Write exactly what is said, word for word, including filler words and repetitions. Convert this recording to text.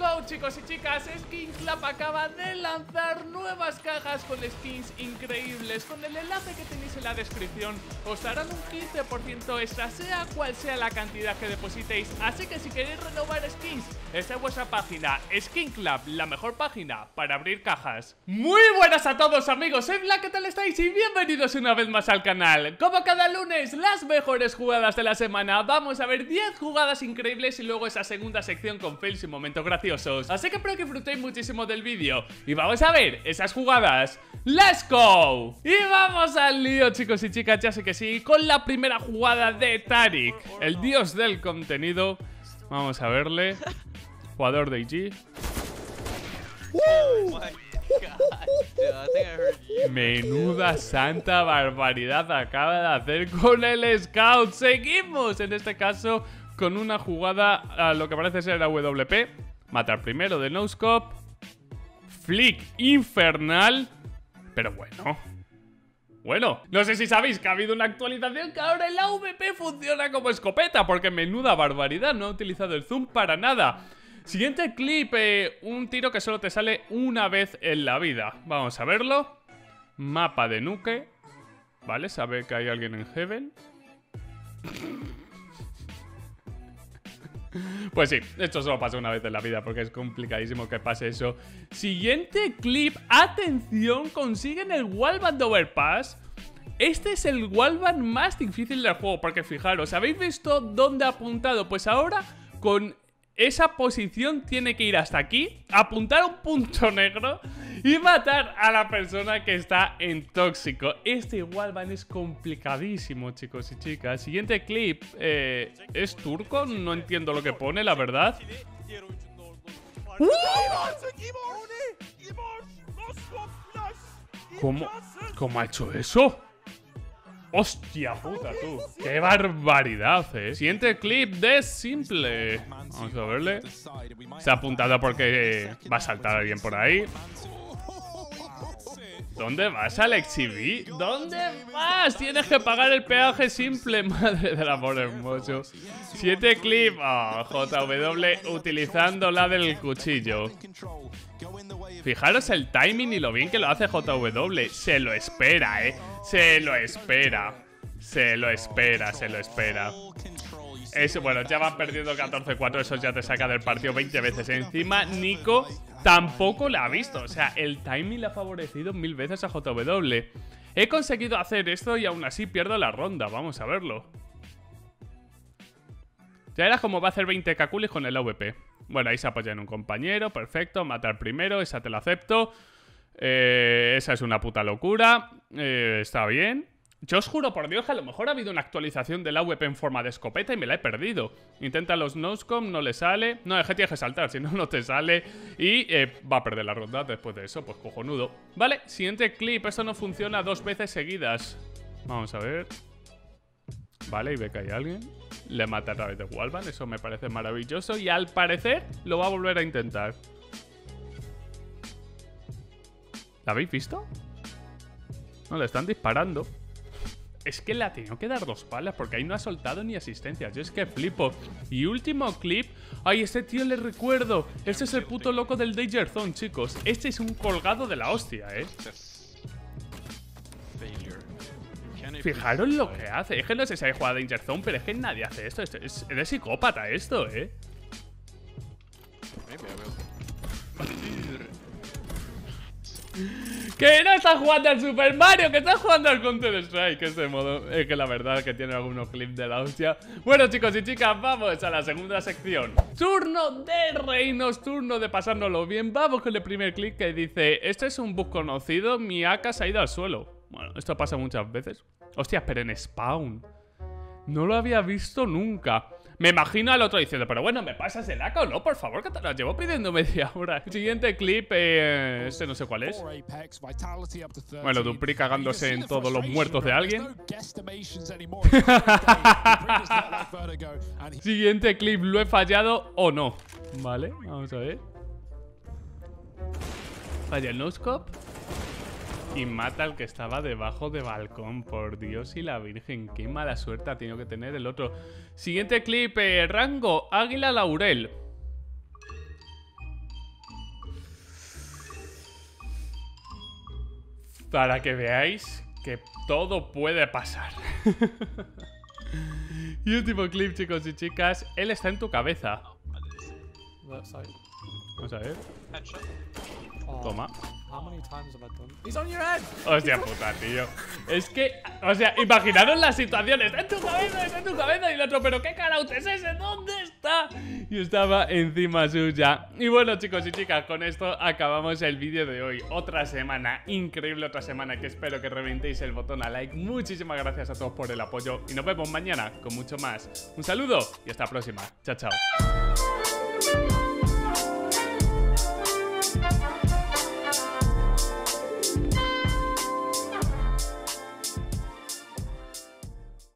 go, chicos y chicas. Skin Club acaba de lanzar nuevas cajas con skins increíbles. Con el enlace que tenéis en la descripción os darán un quince por ciento extra, sea cual sea la cantidad que depositéis. Así que si queréis renovar skins, esta es vuestra página. Skin Club, la mejor página para abrir cajas. Muy buenas a todos, amigos. Soy Black, ¿qué tal estáis? Y bienvenidos una vez más al canal. Como cada lunes, las mejores jugadas de la semana. Vamos a ver diez jugadas increíbles y luego esa segunda sección con fails y momentos graciosos. Así que espero que disfrutéis muchísimo del vídeo. Y vamos a ver esas jugadas. ¡Let's go! Y vamos al lío, chicos y chicas, ya sé que sí, con la primera jugada de Tarik, el dios del contenido. Vamos a verle. Jugador de I G. ¡Uh! Menuda santa barbaridad acaba de hacer con el scout. Seguimos en este caso con una jugada a lo que parece ser la W P. Matar primero de no-scope. Flick infernal. Pero bueno. Bueno, no sé si sabéis que ha habido una actualización que ahora el A W P funciona como escopeta, porque menuda barbaridad, no ha utilizado el zoom para nada. Siguiente clip, eh, un tiro que solo te sale una vez en la vida. Vamos a verlo. Mapa de nuke. Vale, sabe que hay alguien en heaven. Pues sí, esto solo pasa una vez en la vida, porque es complicadísimo que pase eso. Siguiente clip, atención, consiguen el wallbang de Overpass. Este es el wallbang más difícil del juego, porque fijaros, ¿habéis visto dónde ha apuntado? Pues ahora con esa posición tiene que ir hasta aquí, apuntar a un punto negro y matar a la persona que está en tóxico. Este wallbang es complicadísimo, chicos y chicas. Siguiente clip, eh, es turco, no entiendo lo que pone, la verdad. ¡Uh! ¿Cómo, ¿Cómo ha hecho eso? ¡Hostia puta, tú! ¡Qué barbaridad, eh! Siguiente clip de Simple. Vamos a verle. Se ha apuntado porque va a saltar alguien por ahí. ¿Dónde vas, Alexi? ¿Dónde vas? Tienes que pagar el peaje, Simple. Madre del amor hermoso. Siguiente clip. Oh, J W utilizando la del cuchillo. Fijaros el timing y lo bien que lo hace J W. Se lo espera, eh. Se lo espera. Se lo espera, se lo espera. Eso, bueno, ya van perdiendo catorce cuatro. Eso ya te saca del partido veinte veces. Encima, Nico tampoco la ha visto. O sea, el timing le ha favorecido mil veces a J W. He conseguido hacer esto y aún así pierdo la ronda. Vamos a verlo. Ya era como va a hacer veinte caculis con el A W P. Bueno, ahí se apoya en un compañero. Perfecto. Matar primero. Esa te la acepto. Eh, esa es una puta locura. Eh, está bien. Yo os juro por Dios que a lo mejor ha habido una actualización del A W P en forma de escopeta y me la he perdido. Intenta los noscom, no le sale. No, es que tienes que saltar, si no, no te sale. Y eh, va a perder la ronda después de eso, pues cojonudo. Vale, siguiente clip. Esto no funciona dos veces seguidas. Vamos a ver. Vale, y ve que hay alguien. Le mata a través de wallbang, eso me parece maravilloso. Y al parecer lo va a volver a intentar. ¿La habéis visto? No, le están disparando. Es que le ha tenido que dar dos palas porque ahí no ha soltado ni asistencia. Yo es que flipo. Y último clip. Ay, este tío le recuerdo. Este es el puto loco del Danger Zone, chicos. Este es un colgado de la hostia, eh. Fijaros lo que hace. Es que no sé si hay jugado Danger Zone, pero es que nadie hace esto. Esto es de psicópata esto, eh. Que no estás jugando al Super Mario, que estás jugando al Counter-Strike. Este modo es que la verdad es que tiene algunos clips de la hostia. Bueno, chicos y chicas, vamos a la segunda sección. Turno de reinos, turno de pasárnoslo bien. Vamos con el primer clip que dice: este es un bug conocido, mi A K se ha ido al suelo. Bueno, esto pasa muchas veces. Hostias, pero en spawn no lo había visto nunca. Me imagino al otro diciendo, pero bueno, ¿me pasas el A K o no? Por favor, que te lo llevo pidiendo media hora. Siguiente clip, eh, este no sé cuál es. Bueno, Dupli cagándose en todos los muertos de alguien. Siguiente clip, ¿lo he fallado o no? Vale, vamos a ver. Falla el noscope. Y mata al que estaba debajo de balcón. Por Dios y la Virgen, qué mala suerte ha tenido que tener el otro. Siguiente clip, eh, rango Águila Laurel. para que veáis que todo puede pasar. Y último clip, chicos y chicas. Él está en tu cabeza. Vamos a ver. Toma. Hostia puta, tío. Es que, o sea, imaginaros las situaciones. Está en tu cabeza, está en tu cabeza. Y el otro, pero qué carajo es ese, ¿dónde está? Y estaba encima suya. Y bueno, chicos y chicas, con esto acabamos el vídeo de hoy. Otra semana increíble, otra semana que espero que reventéis el botón a like. Muchísimas gracias a todos por el apoyo. Y nos vemos mañana con mucho más. Un saludo y hasta la próxima. Chao, chao.